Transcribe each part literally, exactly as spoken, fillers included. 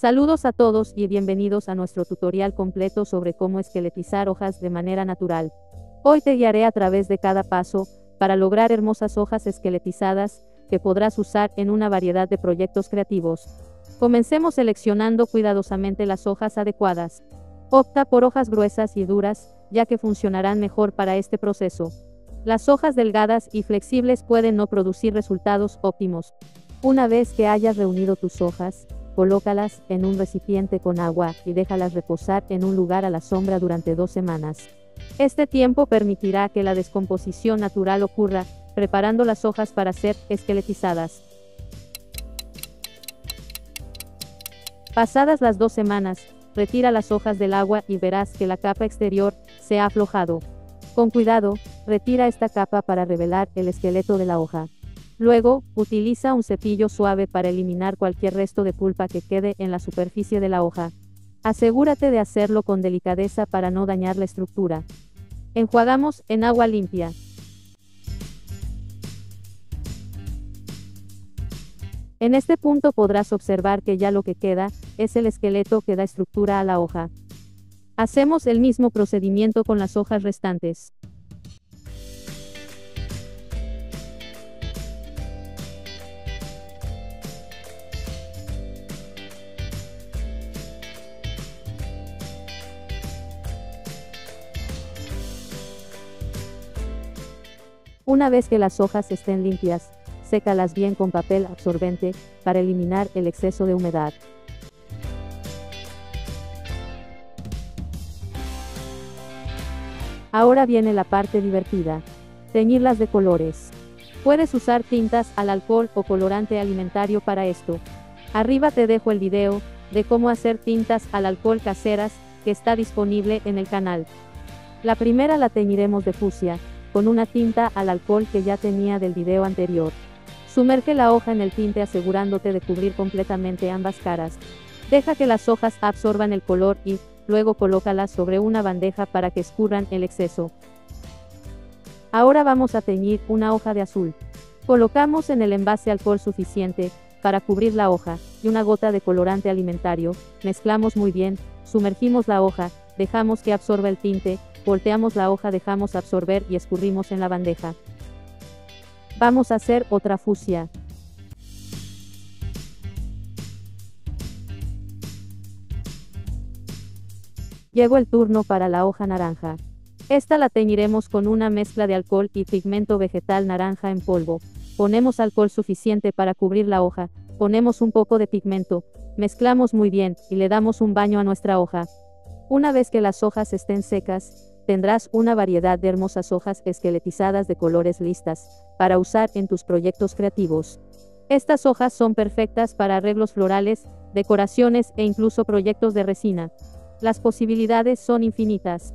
Saludos a todos y bienvenidos a nuestro tutorial completo sobre cómo esqueletizar hojas de manera natural. Hoy te guiaré a través de cada paso, para lograr hermosas hojas esqueletizadas, que podrás usar en una variedad de proyectos creativos. Comencemos seleccionando cuidadosamente las hojas adecuadas. Opta por hojas gruesas y duras, ya que funcionarán mejor para este proceso. Las hojas delgadas y flexibles pueden no producir resultados óptimos. Una vez que hayas reunido tus hojas, colócalas en un recipiente con agua y déjalas reposar en un lugar a la sombra durante dos semanas. Este tiempo permitirá que la descomposición natural ocurra, preparando las hojas para ser esqueletizadas. Pasadas las dos semanas, retira las hojas del agua y verás que la capa exterior se ha aflojado. Con cuidado, retira esta capa para revelar el esqueleto de la hoja. Luego, utiliza un cepillo suave para eliminar cualquier resto de pulpa que quede en la superficie de la hoja. Asegúrate de hacerlo con delicadeza para no dañar la estructura. Enjuagamos en agua limpia. En este punto podrás observar que ya lo que queda es el esqueleto que da estructura a la hoja. Hacemos el mismo procedimiento con las hojas restantes. Una vez que las hojas estén limpias, sécalas bien con papel absorbente, para eliminar el exceso de humedad. Ahora viene la parte divertida. Teñirlas de colores. Puedes usar tintas al alcohol o colorante alimentario para esto. Arriba te dejo el video, de cómo hacer tintas al alcohol caseras, que está disponible en el canal. La primera la teñiremos de fucsia, con una tinta al alcohol que ya tenía del video anterior. Sumerge la hoja en el tinte asegurándote de cubrir completamente ambas caras. Deja que las hojas absorban el color y, luego colócalas sobre una bandeja para que escurran el exceso. Ahora vamos a teñir una hoja de azul. Colocamos en el envase alcohol suficiente, para cubrir la hoja, y una gota de colorante alimentario, mezclamos muy bien, sumergimos la hoja, dejamos que absorba el tinte, volteamos la hoja, dejamos absorber y escurrimos en la bandeja. Vamos a hacer otra fucsia. Llegó el turno para la hoja naranja. Esta la teñiremos con una mezcla de alcohol y pigmento vegetal naranja en polvo. Ponemos alcohol suficiente para cubrir la hoja, ponemos un poco de pigmento, mezclamos muy bien y le damos un baño a nuestra hoja. Una vez que las hojas estén secas, tendrás una variedad de hermosas hojas esqueletizadas de colores listas, para usar en tus proyectos creativos. Estas hojas son perfectas para arreglos florales, decoraciones e incluso proyectos de resina. Las posibilidades son infinitas.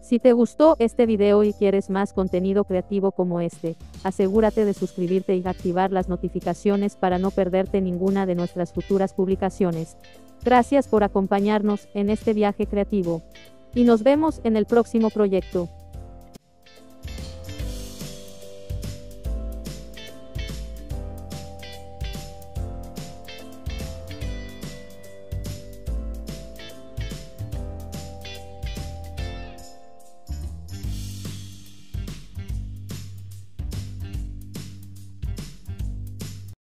Si te gustó este video y quieres más contenido creativo como este, asegúrate de suscribirte y activar las notificaciones para no perderte ninguna de nuestras futuras publicaciones. Gracias por acompañarnos en este viaje creativo. Y nos vemos en el próximo proyecto.